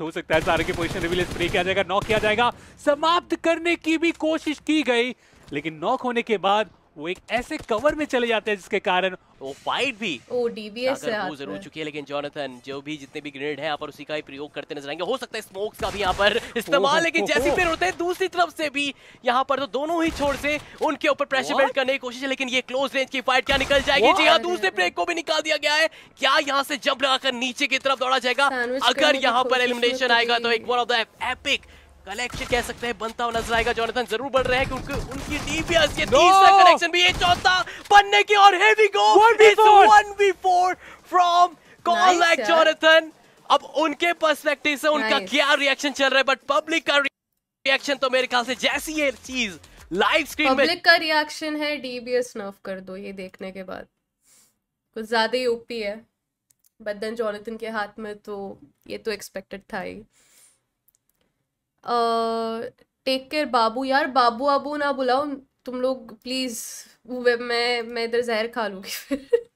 हो सकता है सारे के पोजीशन रिवील स्प्रे किया जाएगा, नॉक किया जाएगा। समाप्त करने की भी कोशिश की गई, लेकिन नॉक होने के बाद वो एक ऐसे कवर में चले जाते हैं जिसके कारण वो फाइट भी डीबीएस जरूर चुकी है। लेकिन जॉनथन जो भी जितने भी ग्रेनेड है यहाँ पर उसी का ही प्रयोग करते नजर आएंगे। हो सकता है स्मोक्स का भी यहाँ पर इस्तेमाल, लेकिन जैसे फिर होते हैं दूसरी तरफ से भी यहाँ पर तो दोनों ही छोर से उनके ऊपर प्रेशर बिल्ड करने की कोशिश है, लेकिन ये क्लोज रेंज की फाइट क्या निकल जाएगी। जी हाँ, दूसरे प्लेयर को भी निकाल दिया गया है। क्या यहाँ से जंप लगाकर नीचे की तरफ दौड़ा जाएगा? अगर यहाँ पर एलिमिनेशन आएगा तो एक one of the epic collection कह सकते हैं बनता हुआ नजर आएगा। जॉनथन जरूर बढ़ रहे हैं क्योंकि उनकी डीपीएस के तीसरा कलेक्शन भी ये चौथा बनने की और heavy go 1v4 from call like Jonathan. अब उनके पर्सपेक्टिव से उनका क्या रिएक्शन चल रहा है, बट पब्लिक का रिएक्शन तो मेरे ख्याल से जैसी ये चीज लाइव स्क्रीन में पब्लिक का रिएक्शन है डीबीएस नर्व कर दो, ये देखने के बाद कुछ ज्यादा ही ओपी है। बट देन जॉनथन के हाथ में तो ये तो एक्सपेक्टेड था ही। टेक केयर बाबू, यार बाबू आबू ना बुलाओ तुम लोग प्लीज, मैं इधर जहर खा लूंगी फिर